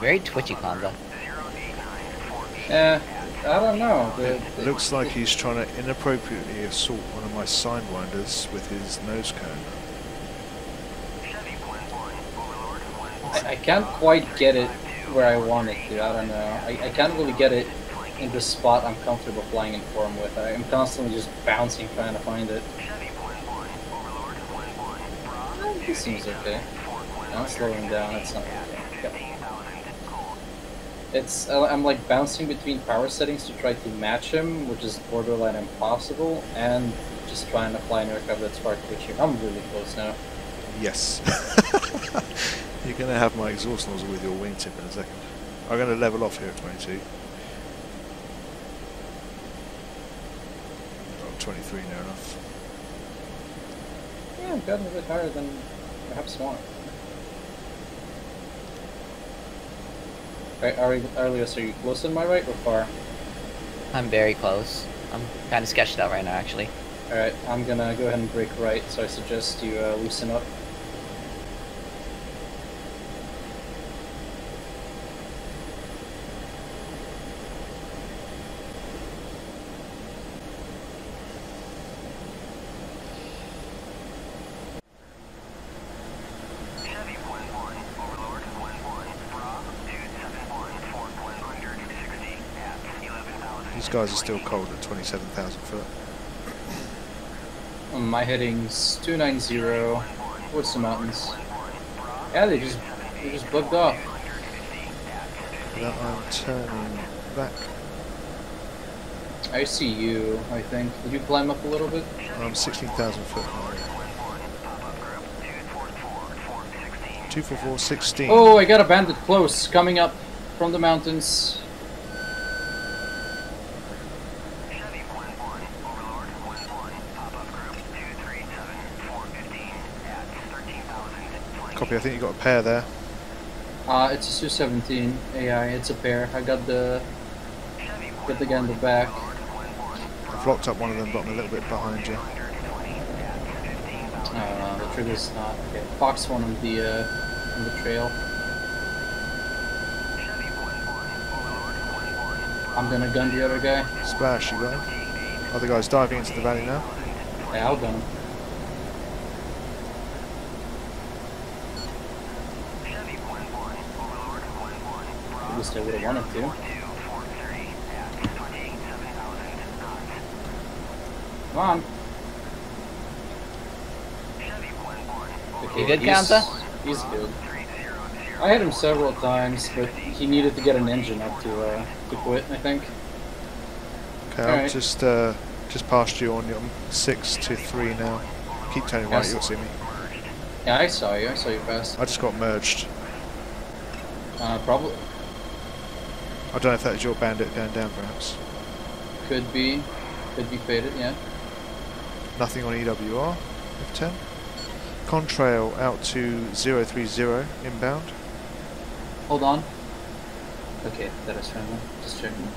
Very twitchy Kamsa. I don't know. It looks like he's trying to inappropriately assault one of my sidewinders with his nose cone. I can't quite get it where I want it to, I don't know. I can't really get it in the spot I'm comfortable flying in form with. I'm constantly just bouncing trying to find it. It seems okay. I'm slowing down, it's not okay. Yep. It's, I'm like bouncing between power settings to try to match him, which is borderline impossible, and just trying to fly an aircraft that's far twitchy. I'm really close now. Yes. You're going to have my exhaust nozzle with your wingtip in a second. I'm going to level off here at 22. Oh, 23 near enough. Yeah, I've gotten a bit higher than perhaps one. Right, Arlios, are you close on my right or far? I'm very close. I'm kind of sketched out right now, actually. Alright, I'm gonna go ahead and break right, so I suggest you loosen up. These guys are still cold at 27,000 foot. My heading's 290. What's the mountains? Yeah, they just bugged off. Now I'm turning back. I see you. I think. Did you climb up a little bit? I'm 16,000 foot high. 24416. Oh, I got a bandit close coming up from the mountains. Copy, I think you got a pair there. It's a Su-17 AI, it's a pair. I got the guy in the back. I've locked up one of them, but I'm a little bit behind you. The trigger's not okay. Fox one on the trail. I'm gonna gun the other guy. Splash, you got him. Other guy's diving into the valley now. Yeah, I'll gun him. I would have wanted to. Come on. Okay, you good, Kamsa? He's good. I hit him several times, but he needed to get an engine up to quit, I think. Okay, all I'm right. just passed you on your 6 to 3 now. Keep turning right, you'll see me. Yeah, I saw you fast. I just got merged. Probably. I don't know if that is your bandit going down, perhaps. Could be faded, yeah. Nothing on EWR, F10. Contrail out to 030 inbound. Hold on. Okay, that is friendly. Just checking.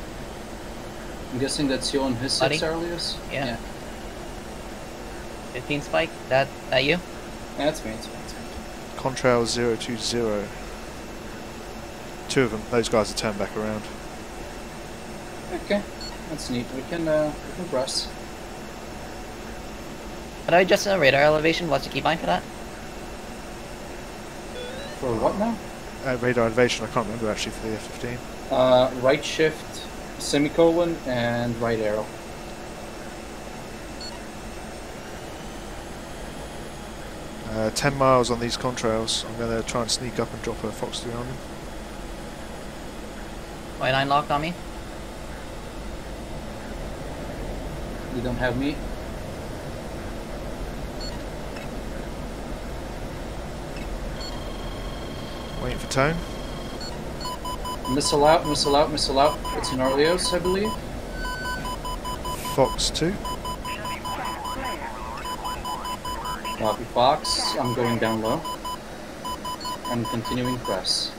I'm guessing that's you on his 6, Arlios? Yeah. 15 spike, that you? Yeah, that's me, it's me. Contrail 020. Two of them. Those guys are turned back around. Okay, that's neat. We can press. Can I adjust the radar elevation? What's the key bind for that? For what now? Radar elevation. I can't remember actually for the F-15. Right shift, semicolon, and right arrow. Ten miles on these contrails. I'm going to try and sneak up and drop a Fox 3 on them. Y9 locked on me. You don't have me. Waiting for time. Missile out. It's in Arlios, I believe. Fox 2. Copy Fox. I'm going down low. I'm continuing press.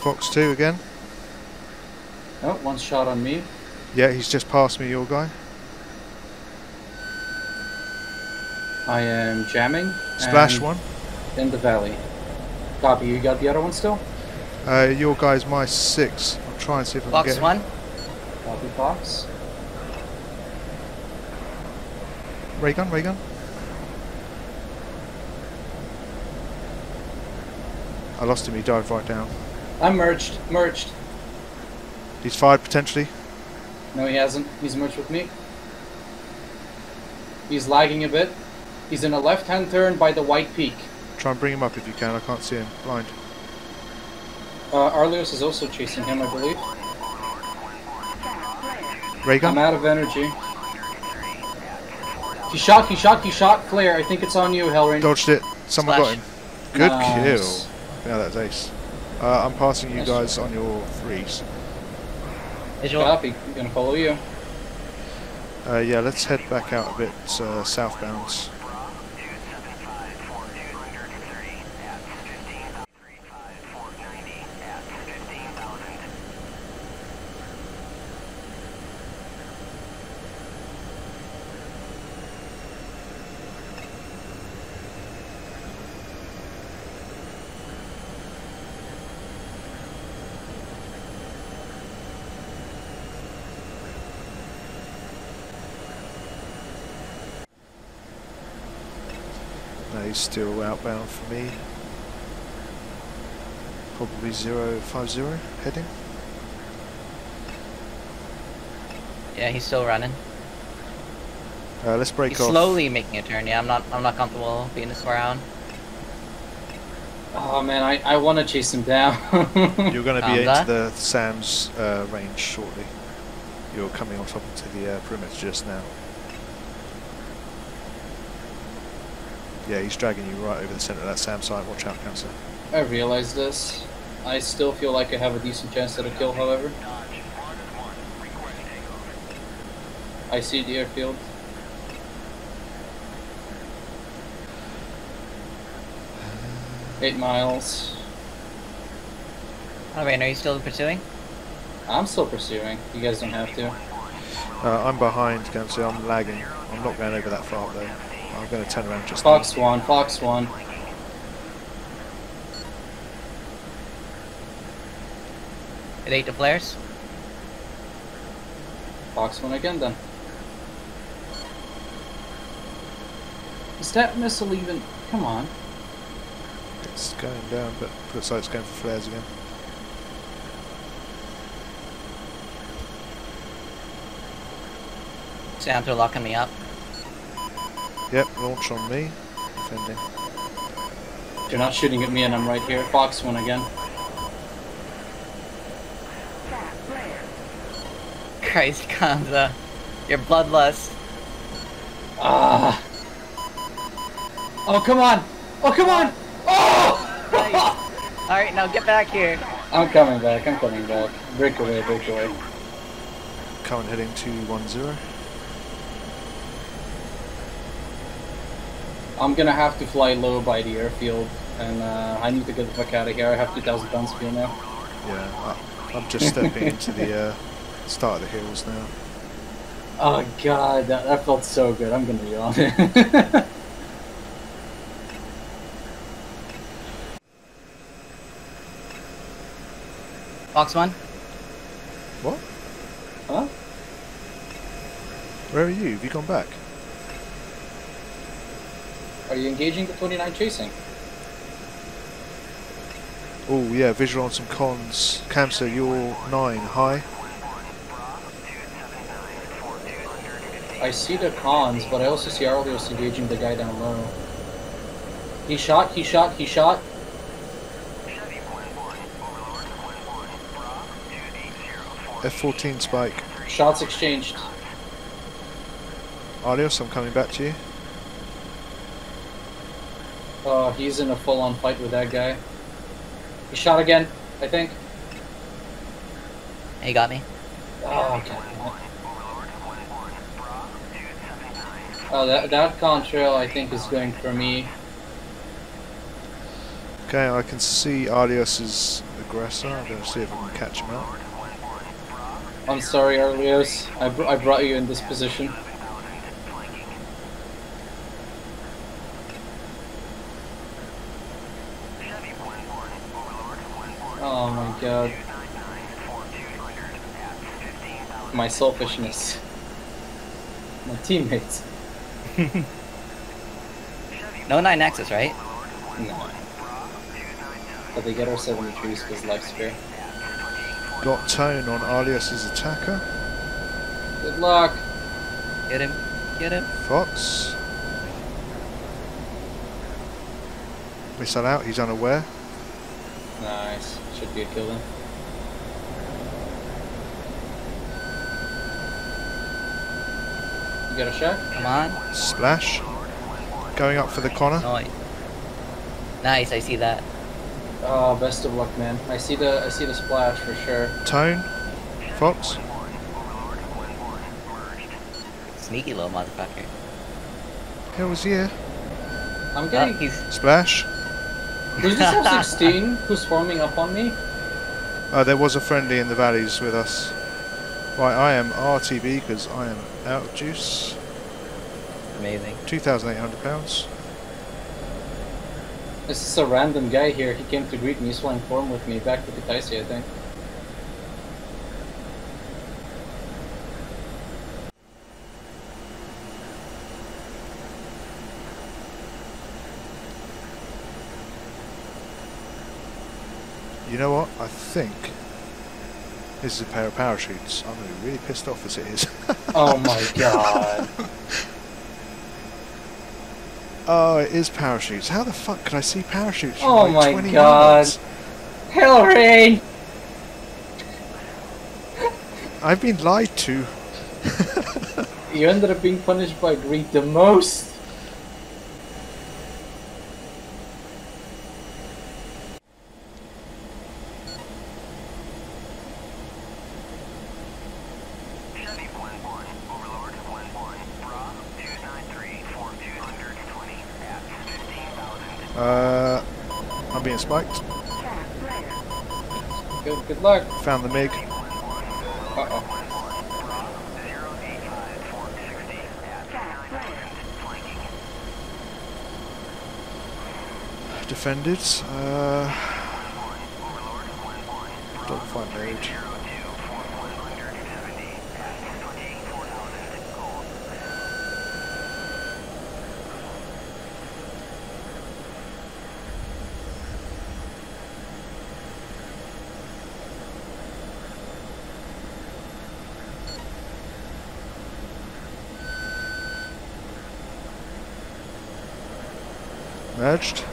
Fox 2 again. Oh, one shot on me. Yeah, he's just passed me, your guy. I am jamming. Splash one. In the valley. Copy, you got the other one still? Your guy's my 6. I'll try and see if I can get him. Box 1. Copy, box. Raygun, Raygun. I lost him, he dived right down. I'm merged, merged. He's fired potentially? No, he hasn't. He's merged with me. He's lagging a bit. He's in a left-hand turn by the white peak. Try and bring him up if you can, I can't see him. Blind. Arlios is also chasing him, I believe. Raygun? I'm out of energy. He shot, Claire. I think it's on you, Hellrain. Dodged it. Someone got him. Good kill. Now that's ace. I'm passing you guys on your 3s. Copy. I'm going to follow you. Yeah, let's head back out a bit southbound. He's still outbound for me. Probably 050 heading. Yeah, he's still running. Let's break off. He's slowly making a turn. Yeah, I'm not comfortable being this far out. Oh man, I want to chase him down. You're going to be into the Sam's range shortly. You're coming on top to the perimeter just now. Yeah, he's dragging you right over the centre of that SAM site. Watch out, Kamsa. I realise this. I still feel like I have a decent chance at a kill, however. I see the airfield. $8 miles. Oh, wait, are you still pursuing? I'm still pursuing. You guys don't have to. I'm behind, Kamsa. I'm lagging. I'm not going over that far, though. I'm going to turn around just Fox now. One, Fox one. It ate the flares. Fox one again then. Is that missile even... Come on. It's going down, but looks like it's going for flares again. Sounds they're locking me up. Yep, launch on me. Defending. They're not shooting at me and I'm right here. Fox one again. Christ, Kamsa. Your bloodlust. Ah. Oh, come on. Oh, come on. Oh! Nice. Alright, now get back here. I'm coming back. I'm coming back. Break away, break away. Current heading 210. I'm gonna have to fly low by the airfield, and I need to get the fuck out of here. I have 2,000 pounds fuel now. Yeah, I'm just stepping into the start of the hills now. Oh god, that felt so good. I'm gonna be on it. Box one. What? Huh? Where are you? Have you gone back? Are you engaging the 29 chasing? Oh yeah, visual on some cons. Kamsa, you're 9 high. I see the cons, but I also see Arlios engaging the guy down low. He shot. F-14 spike. Shots exchanged. Arlios, I'm coming back to you. He's in a full-on fight with that guy. He shot again, I think. He got me. Oh, okay. Oh, that contrail, I think, is going for me. Okay, I can see Arlios' aggressor. I'm going to see if I can catch him out. I'm sorry, Arlios. I brought you in this position. Oh my god. My selfishness. My teammates. 9 axis, right? No. But they get our 73s because Luxphere. Got tone on Arlios' attacker. Good luck. Get him. Get him. Fox. Missile out, he's unaware. Nice. Should be a kill then. You got a shot? Come on. Splash. Going up for the corner. Nice. Nice, I see that. Oh, best of luck, man. I see the splash for sure. Tone. Fox. Sneaky little motherfucker. Hell was here. I'm getting splash. There's this F-16 who's forming up on me. Oh, there was a friendly in the valleys with us. Right, I am RTB because I am out of juice. Amazing. £2,800. This is a random guy here. He came to greet me. He's flying form with me back to the TIC, I think. You know what? I think this is a pair of parachutes. I'm going to be really pissed off as it is. Oh my god. Oh, it is parachutes. How the fuck could I see parachutes? Oh like my god. Hillary! I've been lied to. You ended up being punished by Greek the most. I'm being spiked. Good luck. Found the MiG. Uh-oh. Defended. Don't find mode. Merged.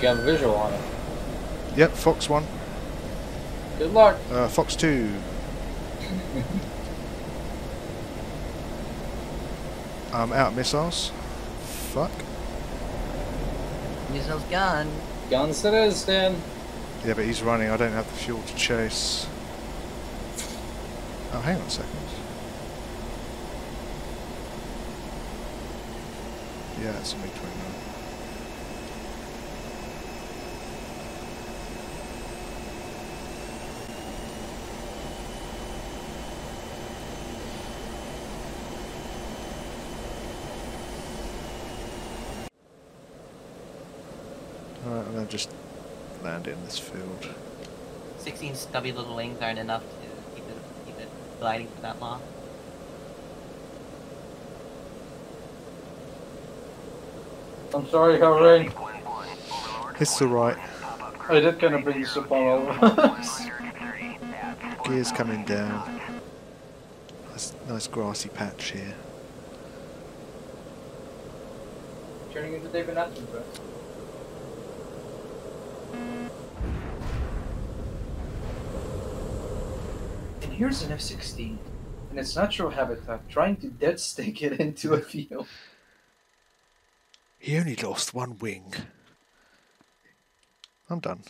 You have a visual on it. Yep, Fox 1. Good luck. Fox 2. I'm out of missiles. Fuck. Missiles gone. Guns it is then. Yeah, but he's running. I don't have the fuel to chase. Oh, hang on a second. Yeah, it's a MiG-29. Alright, I'm gonna just land it in this field. 16 stubby little wings aren't enough to keep it gliding for that long. I'm sorry, Harry. It's alright. I did kind of bring this up all over. Gears coming down. That's a nice grassy patch here. Turning into David Attenborough. And here's an F-16 in its natural habitat, trying to dead stake it into a field. He only lost one wing. I'm done.